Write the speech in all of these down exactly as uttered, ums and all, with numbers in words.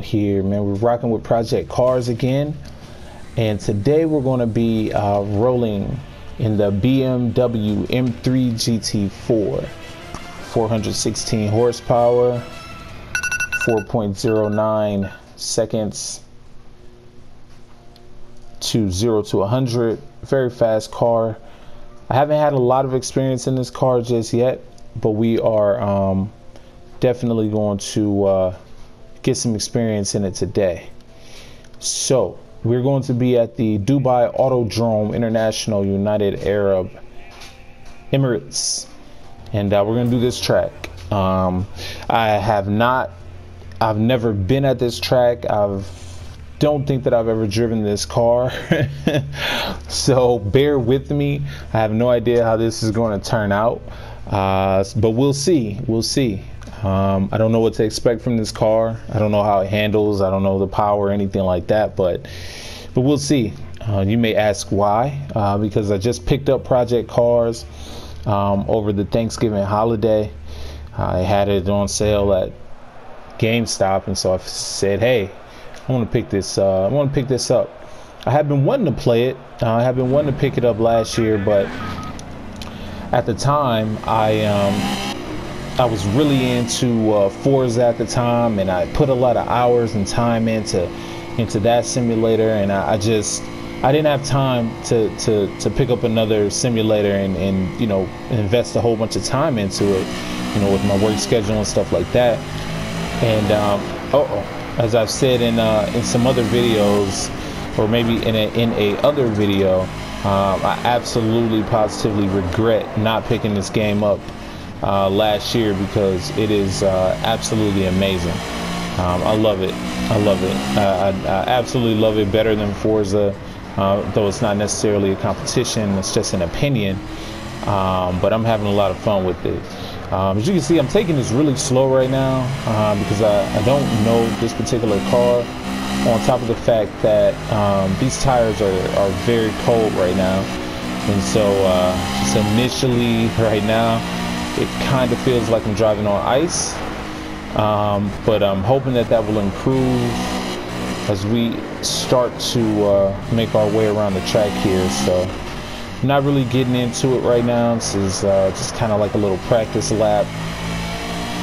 Here, man, we're rocking with Project Cars again, and today we're going to be uh, rolling in the B M W M three G T four, four hundred sixteen horsepower, four point zero nine seconds to zero to one hundred. Very fast car. I haven't had a lot of experience in this car just yet, but we are um, definitely going to uh, get some experience in it today. So we're going to be at the Dubai Autodrome, International United Arab Emirates, and uh, we're gonna do this track. um, I have not I've never been at this track. I've don't think that I've ever driven this car. So bear with me. I have no idea how this is going to turn out, uh, but we'll see we'll see Um, I don't know what to expect from this car. I don't know how it handles. I don't know the power or anything like that, but but we'll see. Uh, you may ask why, uh, because I just picked up Project Cars um, over the Thanksgiving holiday. I had it on sale at GameStop, and so I said, hey, I want to pick this uh, I want to pick this up. I have been wanting to play it. Uh, I have been wanting to pick it up last year, but at the time I um, I was really into uh, Forza at the time, and I put a lot of hours and time into into that simulator, and I, I just I didn't have time to, to, to pick up another simulator and, and you know, invest a whole bunch of time into it, you know, with my work schedule and stuff like that. And um, uh oh, as I've said in uh, in some other videos, or maybe in a in a other video, um, I absolutely positively regret not picking this game up Uh, last year, because it is uh, absolutely amazing. um, I love it I love it uh, I, I absolutely love it, better than Forza, uh, though it's not necessarily a competition, it's just an opinion. Um, but I'm having a lot of fun with it. Um, as you can see, I'm taking this really slow right now, uh, because I, I don't know this particular car, on top of the fact that um, these tires are, are very cold right now, and so uh, just initially right now it kind of feels like I'm driving on ice, um, but I'm hoping that that will improve as we start to uh, make our way around the track here. So I'm not really getting into it right now. This is uh, just kind of like a little practice lap,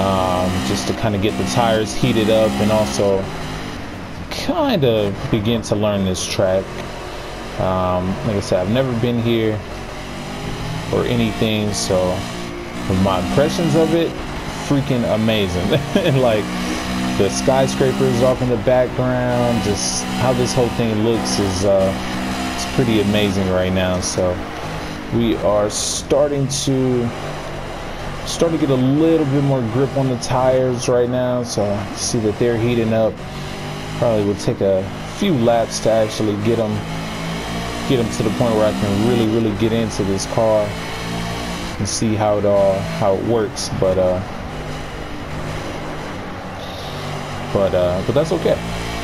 um, just to kind of get the tires heated up and also kind of begin to learn this track. Um, like I said, I've never been here or anything, so my impressions of it, freaking amazing. Like the skyscrapers off in the background, just how this whole thing looks is uh, it's pretty amazing right now. So we are starting to start to get a little bit more grip on the tires right now, so I see that they're heating up. Probably will take a few laps to actually get them get them to the point where I can really really get into this car and see how it all how it works, but uh, but uh, but that's okay.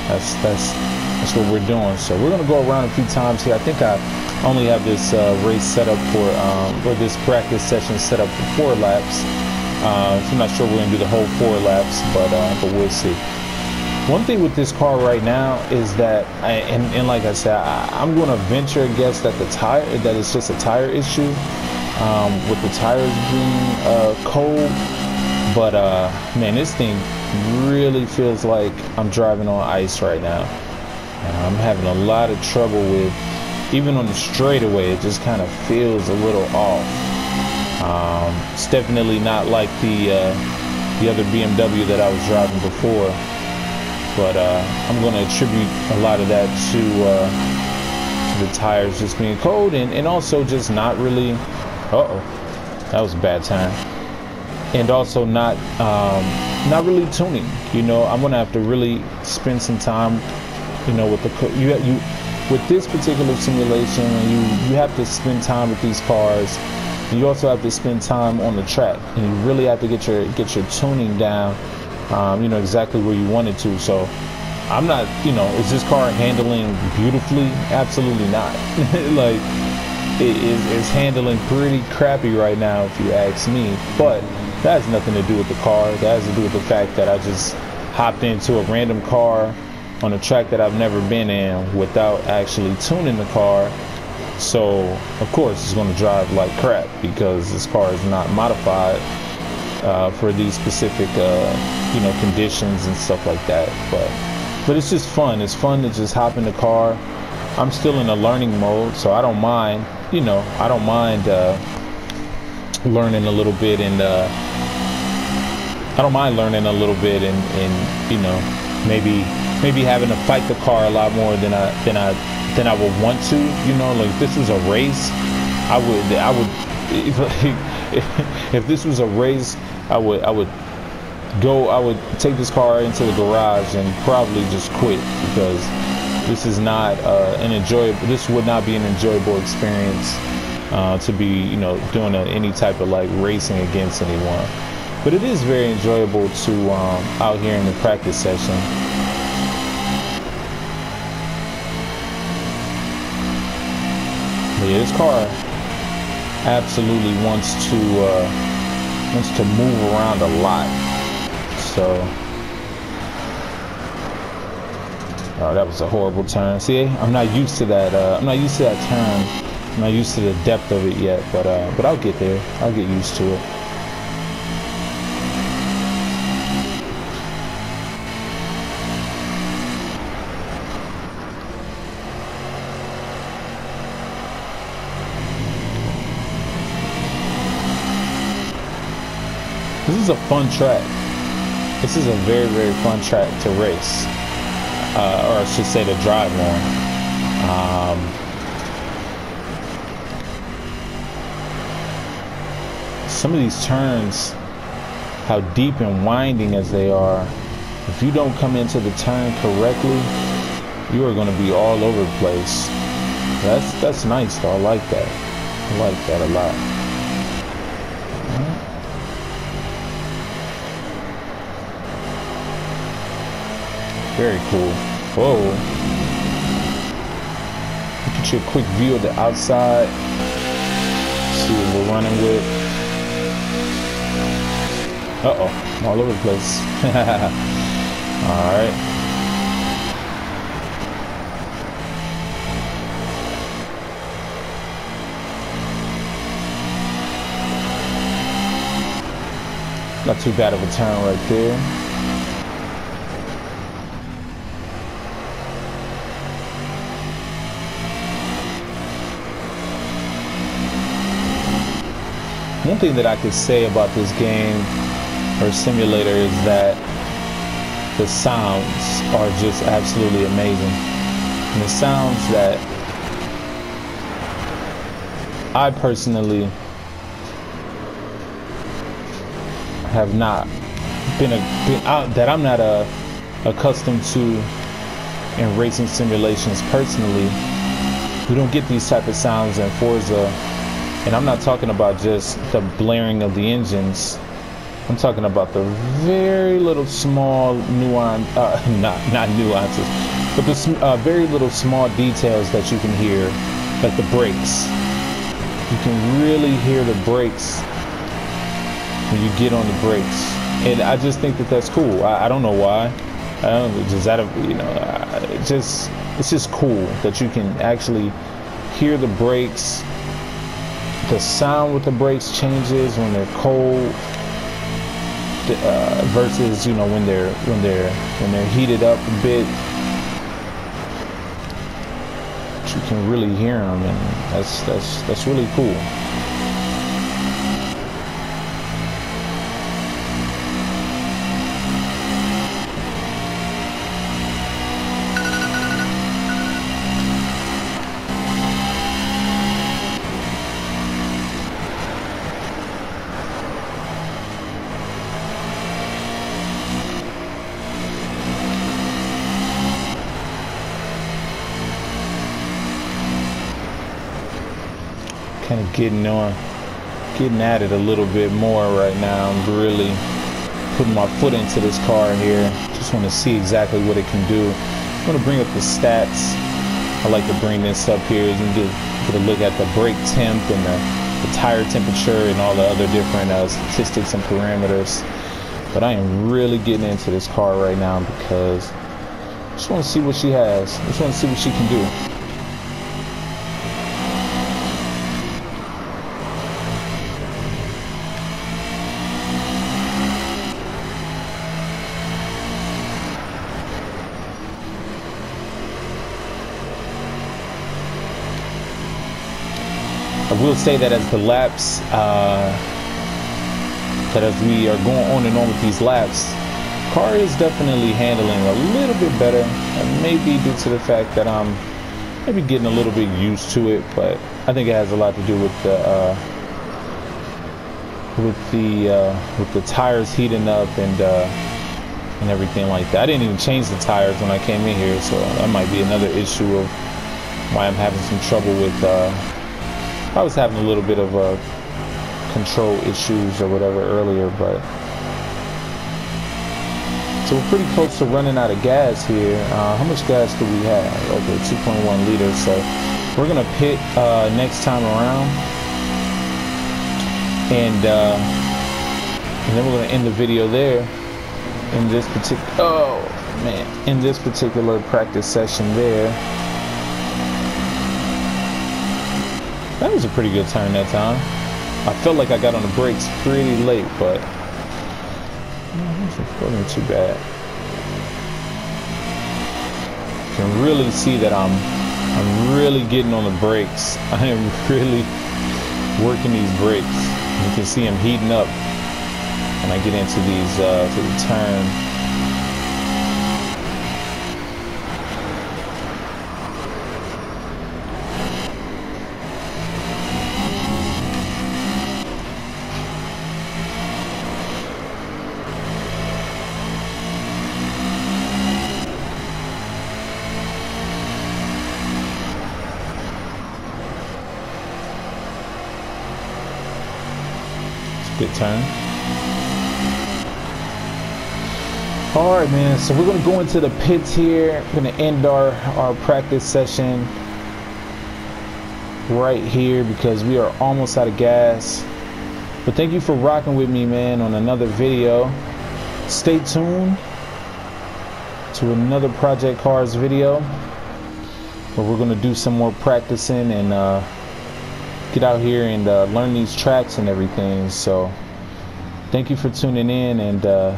That's that's that's what we're doing. So we're gonna go around a few times here. I think I only have this uh, race set up for um, or this practice session set up for four laps. Uh, so I'm not sure we're gonna do the whole four laps, but uh, but we'll see. One thing with this car right now is that, I, and and like I said, I, I'm gonna venture a guess that the tire that it's just a tire issue. Um, with the tires being uh, cold, but uh, man, this thing really feels like I'm driving on ice right now. Uh, I'm having a lot of trouble with, even on the straightaway, it just kind of feels a little off. Um, it's definitely not like the uh, the other B M W that I was driving before, but uh, I'm going to attribute a lot of that to, uh, to the tires just being cold, and, and also just not really. Uh-oh, that was a bad time. And also not um, not really tuning. You know, I'm gonna have to really spend some time, you know, with the you you with this particular simulation. You you have to spend time with these cars. You also have to spend time on the track, and you really have to get your get your tuning down. Um, you know exactly where you want it to. So I'm not, you know, is this car handling beautifully? Absolutely not. Like. It is, it's handling pretty crappy right now, if you ask me, but that has nothing to do with the car. That has to do with the fact that I just hopped into a random car on a track that I've never been in without actually tuning the car. So of course it's going to drive like crap because this car is not modified uh, for these specific uh, you know, conditions and stuff like that. But but it's just fun. It's fun to just hop in the car. I'm still in a learning mode, so I don't mind. You know, I don't mind uh, learning a little bit, and uh, I don't mind learning a little bit, and, and you know, maybe maybe having to fight the car a lot more than I than I than I would want to. You know, like if this was a race, I would I would if, if this was a race, I would I would go I would take this car into the garage and probably just quit, because this is not uh, an enjoyable. This would not be an enjoyable experience uh, to be, you know, doing a, any type of like racing against anyone. But it is very enjoyable to um, out here in the practice session. But yeah, this car absolutely wants to uh, wants to move around a lot. So. Oh, that was a horrible turn. See, I'm not used to that. Uh, I'm not used to that turn. I'm not used to the depth of it yet, but uh, but I'll get there. I'll get used to it. This is a fun track. This is a very, very fun track to race. Uh, or I should say to drive on. Um, some of these turns, how deep and winding as they are, if you don't come into the turn correctly, you are going to be all over the place. That's that's nice though. I like that. I like that a lot. Very cool. Whoa. Look at your quick view of the outside. See what we're running with. Uh-oh. All over the place. Alright. Not too bad of a turn right there. One thing that I could say about this game or simulator is that the sounds are just absolutely amazing. And the sounds that I personally have not been, a, been out, that I'm not a, accustomed to in racing simulations personally. We don't get these type of sounds in Forza. And I'm not talking about just the blaring of the engines. I'm talking about the very little small nuance, uh, not not nuances, but the uh, very little small details that you can hear, like the brakes. You can really hear the brakes when you get on the brakes, and I just think that that's cool. I, I don't know why. I don't know, just out of you know, I, it just it's just cool that you can actually hear the brakes. The sound with the brakes changes when they're cold uh, versus, you know, when they're when they're when they're heated up a bit. But you can really hear them, and that's that's that's really cool. Kind of getting on, getting at it a little bit more right now. I'm really putting my foot into this car here. Just want to see exactly what it can do. I'm going to bring up the stats. I like to bring this up here and get, get a look at the brake temp and the, the tire temperature and all the other different uh, statistics and parameters. But I am really getting into this car right now because I just want to see what she has. I just want to see what she can do. I will say that as the laps, uh, that as we are going on and on with these laps, car is definitely handling a little bit better. And maybe due to the fact that I'm maybe getting a little bit used to it, but I think it has a lot to do with the uh, with the uh, with the tires heating up and uh, and everything like that. I didn't even change the tires when I came in here, so that might be another issue of why I'm having some trouble with. Uh, I was having a little bit of uh, control issues or whatever earlier, but so we're pretty close to running out of gas here. Uh, how much gas do we have? Okay, two point one liters. So we're gonna pit uh, next time around, and uh, and then we're gonna end the video there. In this particular, oh man, in this particular practice session there. That was a pretty good turn that time. I felt like I got on the brakes pretty late, but it wasn't too bad. You can really see that I'm I'm really getting on the brakes. I am really working these brakes. You can see them heating up when I get into these uh, to the turn. Good turn. All right, man, so we're gonna go into the pits here. We're gonna end our our practice session right here because we are almost out of gas. But thank you for rocking with me, man, on another video. Stay tuned to another Project Cars video where we're gonna do some more practicing and uh get out here and uh, learn these tracks and everything. So thank you for tuning in, and uh,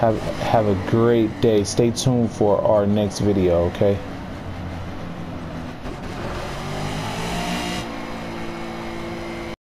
have have a great day. Stay tuned for our next video, okay?